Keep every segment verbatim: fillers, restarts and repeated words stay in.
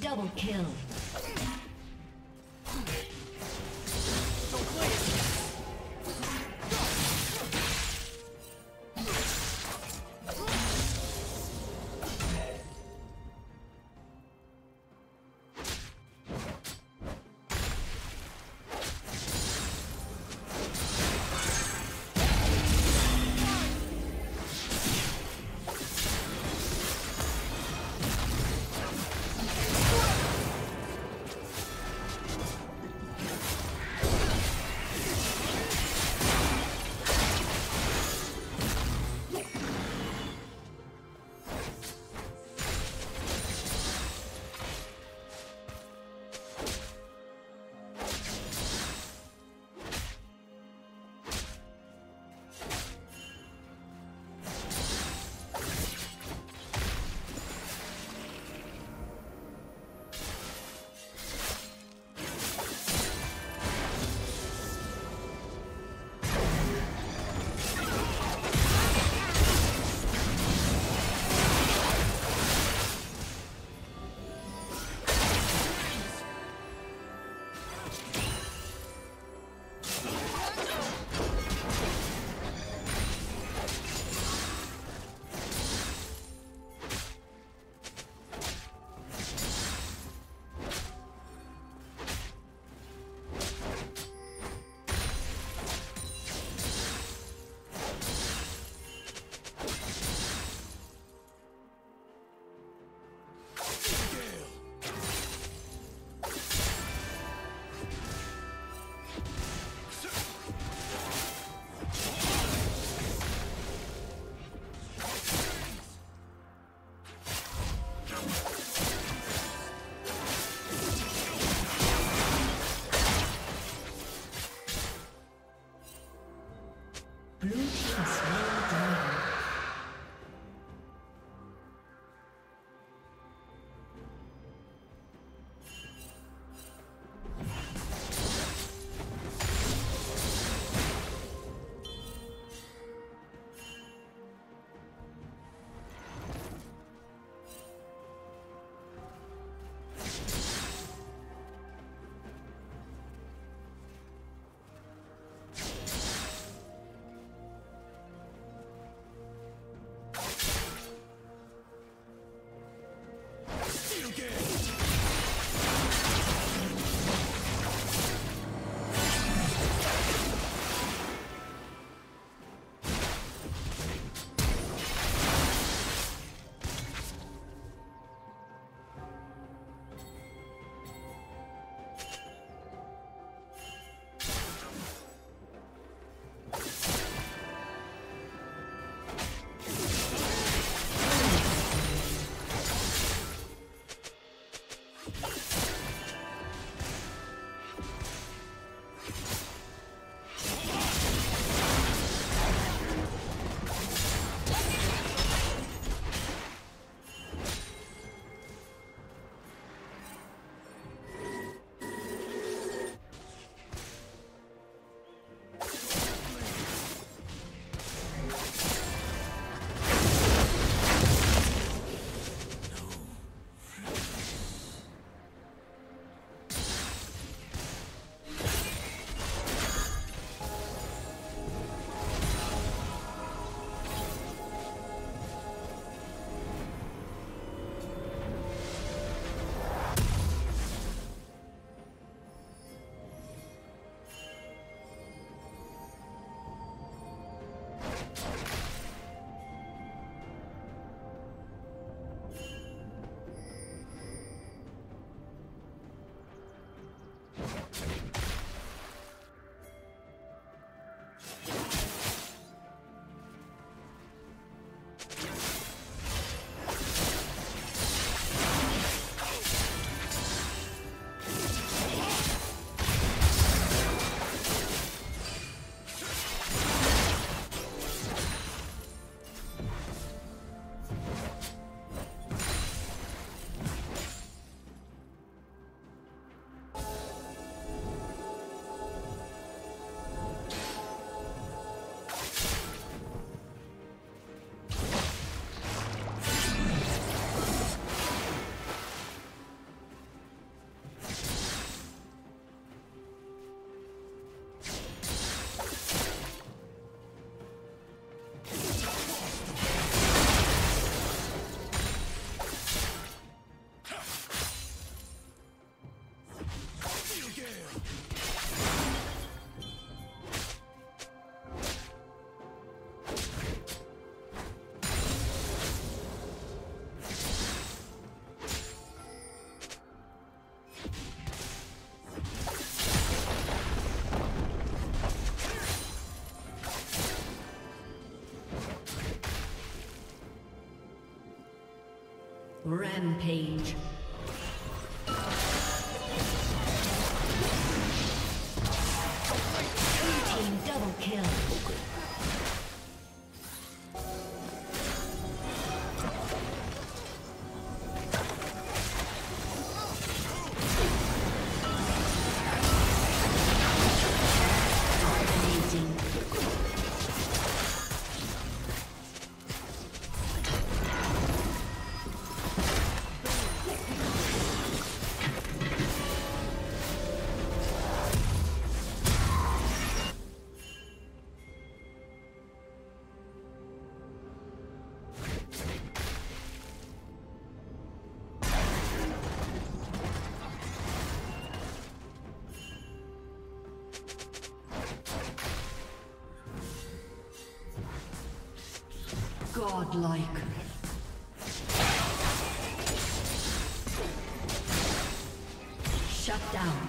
Double kill. Rampage. Team double kill. Godlike. Shut down.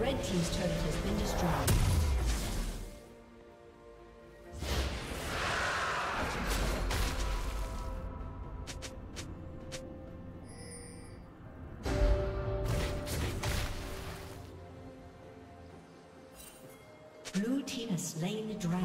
Red team's turret has been destroyed. Blue team has slain the dragon.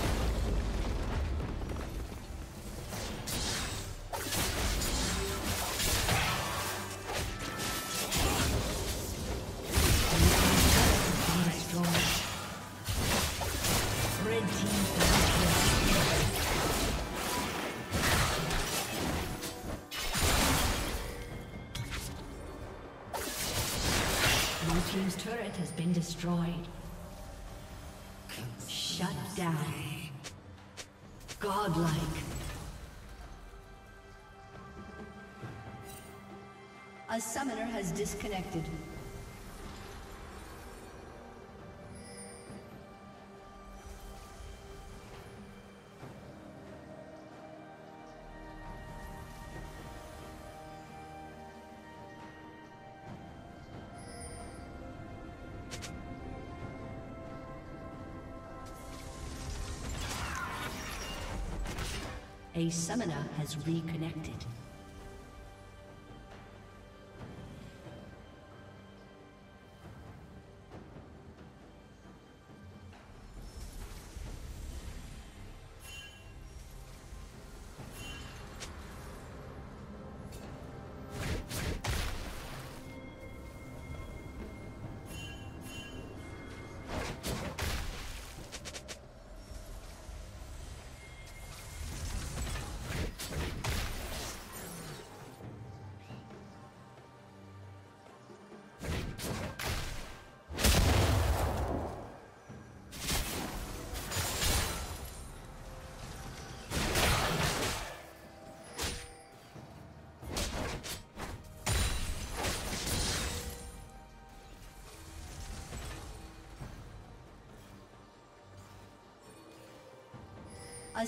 Destroyed. Shut down. Godlike. A summoner has disconnected. A summoner has reconnected. A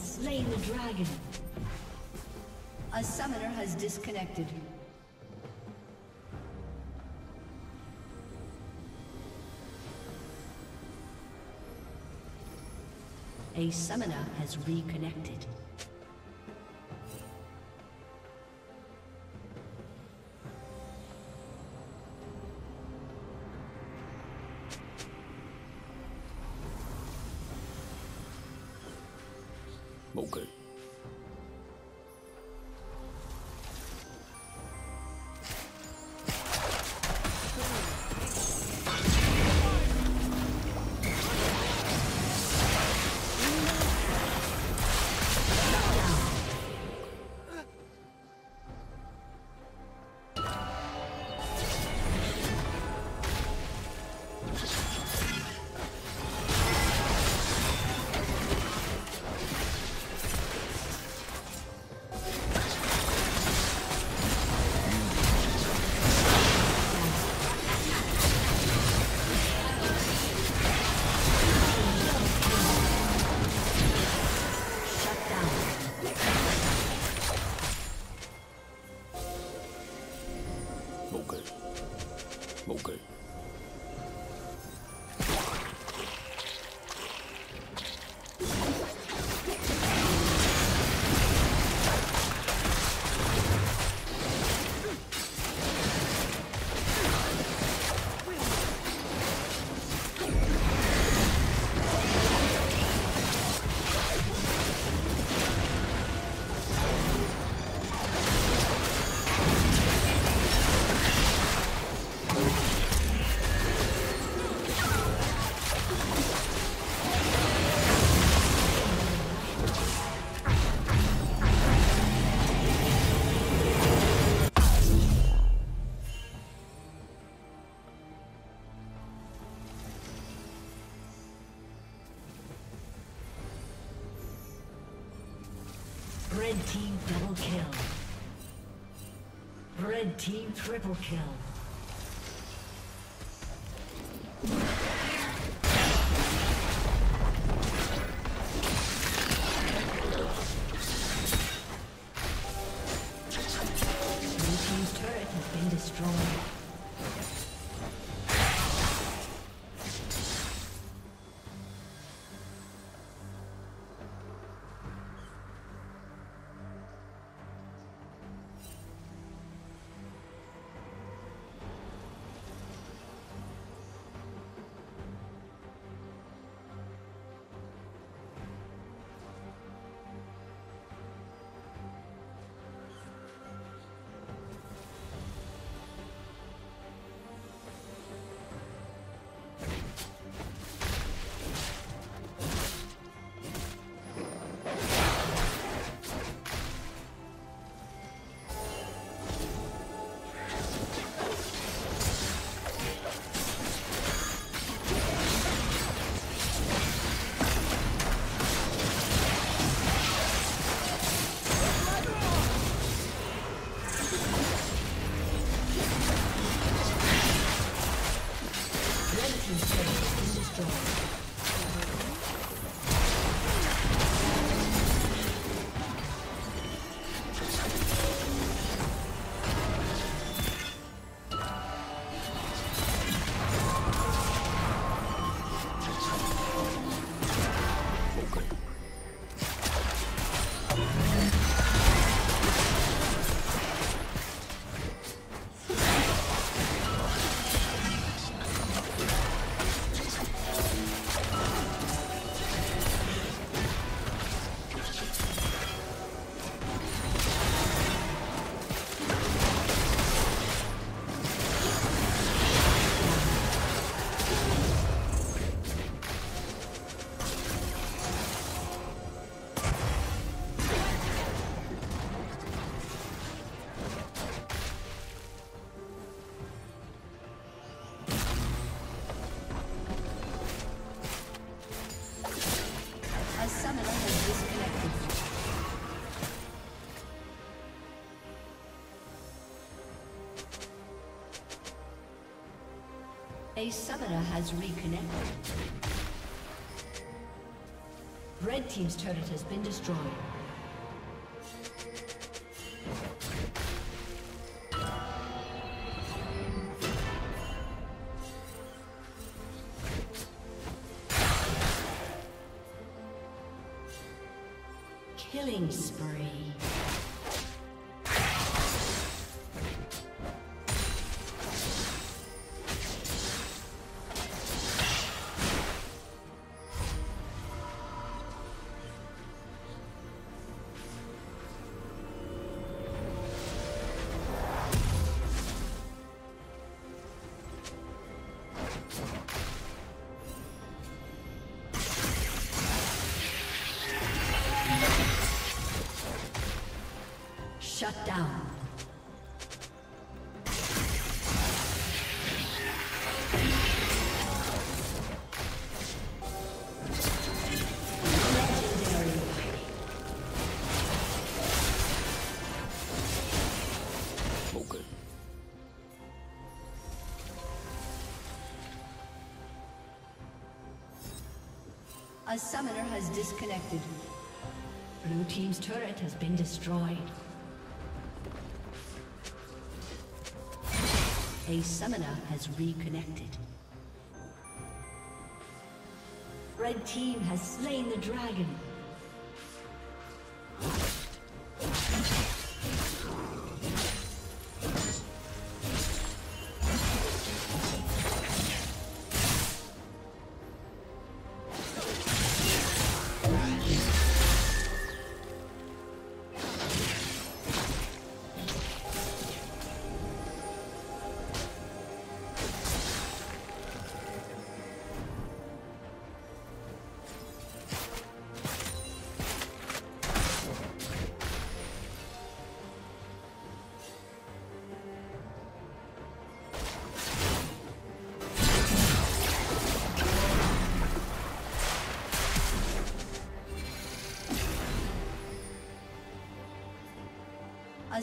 Slain the dragon. A summoner has disconnected. A summoner has reconnected. Okay. Red team triple kill. A summoner has reconnected. Red team's turret has been destroyed. Killing spree. Shut down. A summoner has disconnected. Blue team's turret has been destroyed. A summoner has reconnected. Red team has slain the dragon. A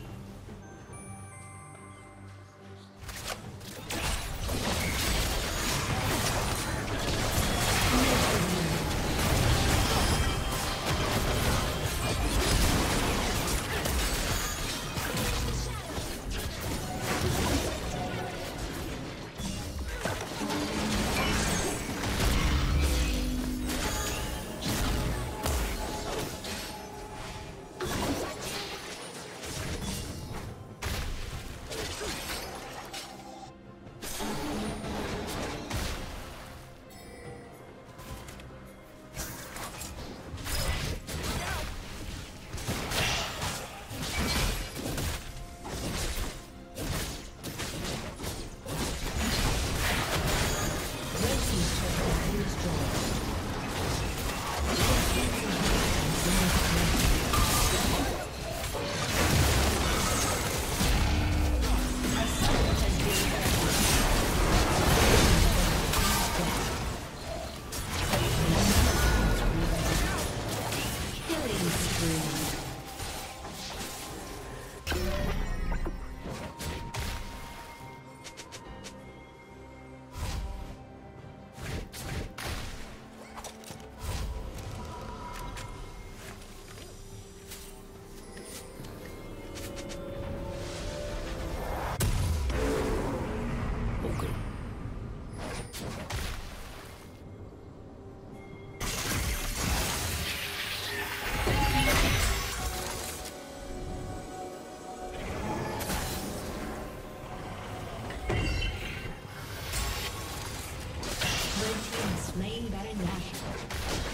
Slain Baron Nashor.